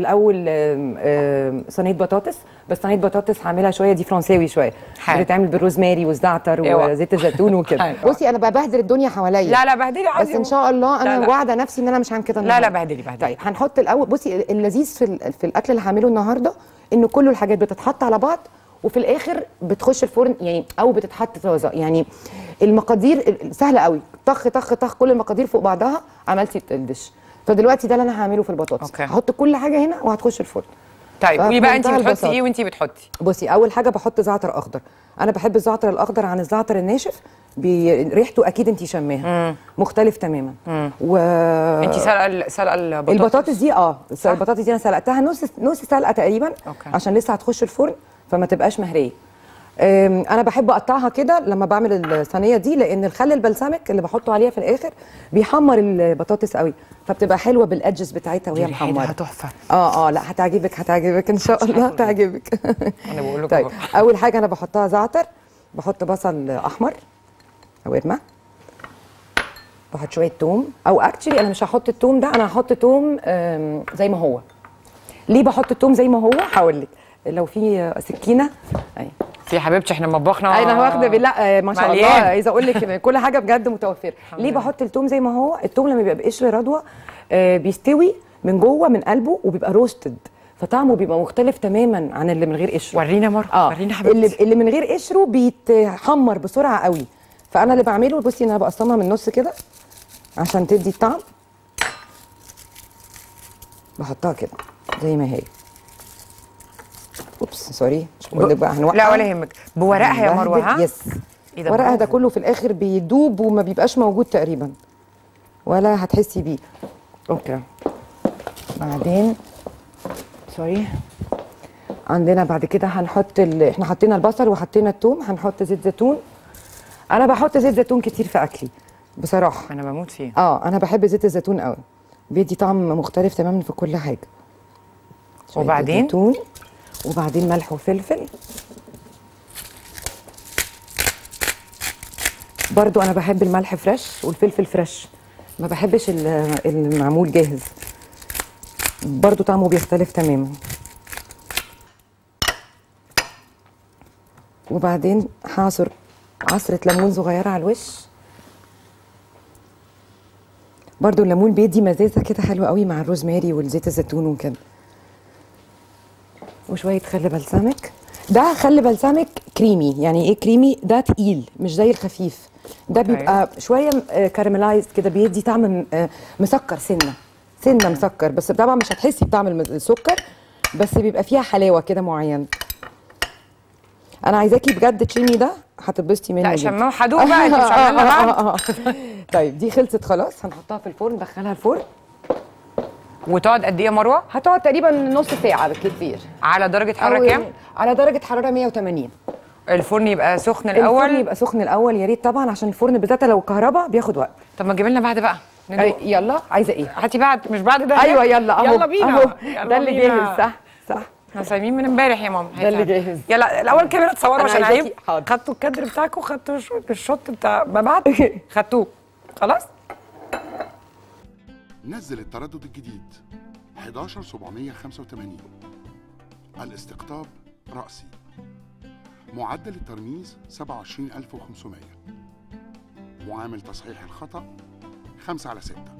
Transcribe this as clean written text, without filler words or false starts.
الاول صينيه بطاطس، بس صينيه بطاطس هعملها شويه دي فرنساوي شويه، بتتعمل بالروزماري والزعتر وزيت الزيتون وكده. بصي انا ببهدل الدنيا حواليا. لا لا بهدلي عادي، بس ان شاء الله انا واعده نفسي ان انا مش هعمل كده النهارده. لا لا بهدلي بهدلي. طيب هنحط الاول، بصي اللذيذ في الاكل اللي هعمله النهارده ان كل الحاجات بتتحط على بعض وفي الاخر بتخش الفرن يعني، او بتتحط طازه يعني. المقادير سهله قوي، طخ طخ طخ كل المقادير فوق بعضها عملتي الدش. فدلوقتي ده اللي انا هعمله في البطاطس، هحط كل حاجه هنا وهتخش الفرن. طيب قولي بقى انت بتحطي ايه وانت بتحطي؟ بصي اول حاجه بحط زعتر اخضر، انا بحب الزعتر الاخضر عن الزعتر الناشف، ريحته اكيد انت شماها مختلف تماما. انت سلقه البطاطس دي؟ اه البطاطس دي انا سلقتها نص سلقه تقريبا عشان لسه هتخش الفرن فما تبقاش مهريه. انا بحب اقطعها كده لما بعمل الصينيه دي، لان الخل البلسمك اللي بحطه عليها في الاخر بيحمر البطاطس قوي، فبتبقى حلوه بالادجز بتاعتها وهي محمره. دي تحفه. لا هتعجبك هتعجبك ان شاء الله هتعجبك. انا بقول لكم. طيب اول حاجه انا بحطها زعتر، بحط بصل احمر او ارمه، بحط شويه توم، او اكشلي انا مش هحط التوم ده، انا هحط توم زي ما هو. ليه بحط التوم زي ما هو؟ هقول لك. لو في سكينه اهي في حبيبتي احنا مطبخنا انا واخده لا ما شاء الله عايزه اقول لك كل حاجه بجد متوفره. ليه بحط التوم زي ما هو؟ التوم لما بيبقى بقشر رضوه بيستوي من جوه من قلبه وبيبقى روستد، فطعمه بيبقى مختلف تماما عن اللي من غير قشره. ورينا مره ورينا حبيبتي. اللي من غير قشره بيتحمر بسرعه قوي، فانا اللي بعمله بصي انا بقسمها من النص كده عشان تدي الطعم، بحطها كده زي ما هي. اوبس سوري مش بقول لك بقى هنوقع. لا ولا يهمك. بورقها يا مروه. ها يس إيه ورقها ده كله في الاخر بيدوب وما بيبقاش موجود تقريبا ولا هتحسي بيه. اوكي بعدين سوري عندنا بعد كده هنحط احنا حطينا البصل وحطينا الثوم، هنحط زيت زيتون. انا بحط زيت زيتون كتير في اكلي بصراحه، انا بموت فيه. انا بحب زيت الزيتون قوي، بيدي طعم مختلف تماما في كل حاجه. وبعدين وبعدين ملح وفلفل برضو، انا بحب الملح فريش والفلفل فريش، ما بحبش المعمول جاهز، برضو طعمه بيختلف تماما. وبعدين هعصر عصرة ليمون صغيرة على الوش، برضو الليمون بيدي مزازة كده حلوة قوي مع الروزماري والزيت الزيتون وكده، وشويه خل بلسمك. ده خل بلسمك كريمي. يعني ايه كريمي؟ ده تقيل مش زي الخفيف، ده بيبقى شويه كارملايز كده، بيدي طعم مسكر سنه مسكر، بس طبعا مش هتحسي بطعم السكر، بس بيبقى فيها حلاوه كده معينه. انا عايزاكي بجد تشمي ده هتتبسطي منه. لا شموه حدوق بقى انت مش عاملها. طيب دي خلصت خلاص، هنحطها في الفرن، ندخلها الفرن. وتقعد قد ايه يا مروه؟ هتقعد تقريبا نص ساعه بالكثير. على درجه حراره كام؟ على درجه حراره 180. الفرن يبقى سخن الاول. الفرن يبقى سخن الاول يا ريت طبعا، عشان الفرن بالذات لو كهرباء بياخد وقت. طب ما تجيب لنا بعد بقى يلا. عايزه ايه؟ هاتي بعد مش بعد ده. ايوه يلا اهو يلا بينا أهو. ده اللي جاهز. صح احنا سايبين من امبارح يا ماما. ده اللي جاهز. يلا الاول كاميرا تصوروا عشان عيب. خدتوا الكادر بتاعكم، خدتوا الشوت بتاع ما بعد، خدتوه خلاص. نزل التردد الجديد 11785. الاستقطاب رأسي. معدل الترميز 27500. معامل تصحيح الخطأ 5/6.